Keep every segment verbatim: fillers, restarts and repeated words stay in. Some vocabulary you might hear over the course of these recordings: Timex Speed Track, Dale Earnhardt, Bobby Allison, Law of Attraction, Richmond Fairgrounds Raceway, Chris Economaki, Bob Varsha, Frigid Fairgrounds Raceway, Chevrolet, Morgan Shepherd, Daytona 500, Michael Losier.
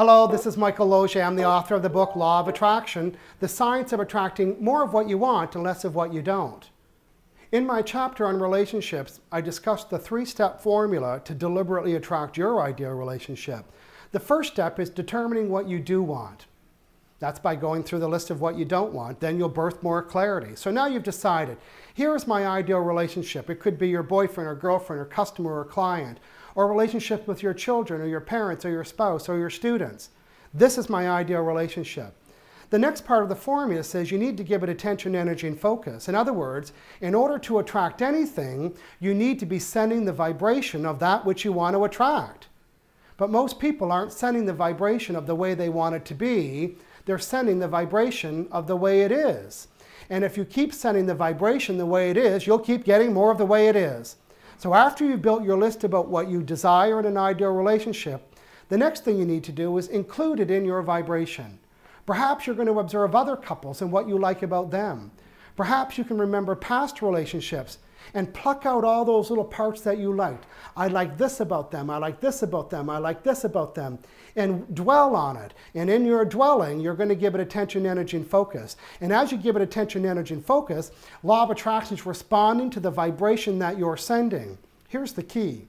Hello, this is Michael Losier. I'm the author of the book Law of Attraction, The Science of Attracting More of What You Want and Less of What You Don't. In my chapter on relationships, I discussed the three-step formula to deliberately attract your ideal relationship. The first step is determining what you do want. That's by going through the list of what you don't want, then you'll birth more clarity. So now you've decided, here is my ideal relationship. It could be your boyfriend or girlfriend or customer or client, or a relationship with your children or your parents or your spouse or your students. This is my ideal relationship. The next part of the formula says you need to give it attention, energy, and focus. In other words, in order to attract anything, you need to be sending the vibration of that which you want to attract. But most people aren't sending the vibration of the way they want it to be. They're sending the vibration of the way it is. And if you keep sending the vibration the way it is, you'll keep getting more of the way it is. So after you've built your list about what you desire in an ideal relationship, the next thing you need to do is include it in your vibration. Perhaps you're going to observe other couples and what you like about them. Perhaps you can remember past relationships and pluck out all those little parts that you liked. I like this about them, I like this about them, I like this about them, and dwell on it. And in your dwelling, you're going to give it attention, energy, and focus. And as you give it attention, energy, and focus, Law of Attraction is responding to the vibration that you're sending. Here's the key.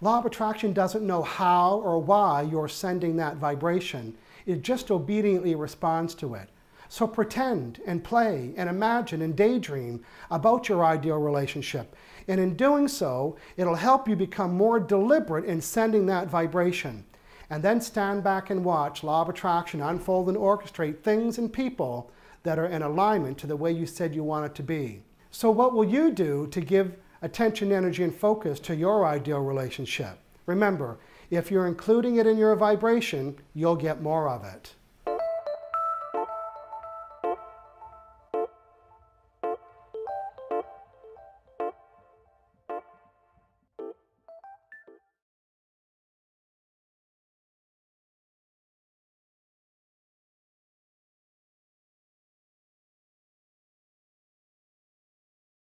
Law of Attraction doesn't know how or why you're sending that vibration. It just obediently responds to it. So pretend and play and imagine and daydream about your ideal relationship. And in doing so, it'll help you become more deliberate in sending that vibration. And then stand back and watch Law of Attraction unfold and orchestrate things and people that are in alignment to the way you said you want it to be. So what will you do to give attention, energy, and focus to your ideal relationship? Remember, if you're including it in your vibration, you'll get more of it.